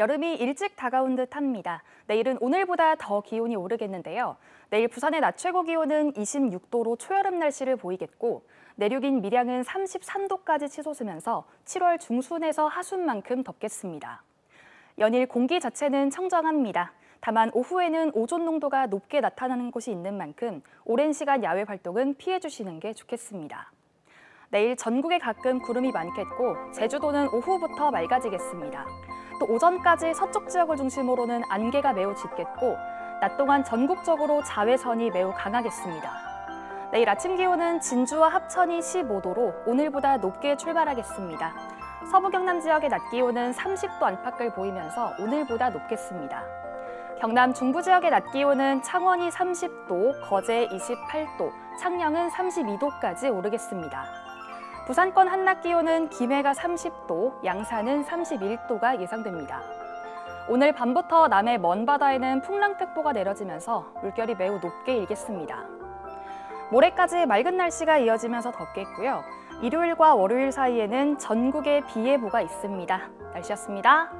여름이 일찍 다가온 듯합니다. 내일은 오늘보다 더 기온이 오르겠는데요. 내일 부산의 낮 최고 기온은 26도로 초여름 날씨를 보이겠고 내륙인 밀양은 33도까지 치솟으면서 7월 중순에서 하순만큼 덥겠습니다. 연일 공기 자체는 청정합니다. 다만 오후에는 오존 농도가 높게 나타나는 곳이 있는 만큼 오랜 시간 야외 활동은 피해주시는 게 좋겠습니다. 내일 전국에 가끔 구름이 많겠고 제주도는 오후부터 맑아지겠습니다. 또 오전까지 서쪽 지역을 중심으로는 안개가 매우 짙겠고 낮 동안 전국적으로 자외선이 매우 강하겠습니다. 내일 아침 기온은 진주와 합천이 15도로 오늘보다 높게 출발하겠습니다. 서부 경남 지역의 낮 기온은 30도 안팎을 보이면서 오늘보다 높겠습니다. 경남 중부 지역의 낮 기온은 창원이 30도, 거제 28도, 창녕은 32도까지 오르겠습니다. 부산권 한낮 기온은 김해가 30도, 양산은 31도가 예상됩니다. 오늘 밤부터 남해 먼 바다에는 풍랑특보가 내려지면서 물결이 매우 높게 일겠습니다. 모레까지 맑은 날씨가 이어지면서 덥겠고요. 일요일과 월요일 사이에는 전국에 비 예보가 있습니다. 날씨였습니다.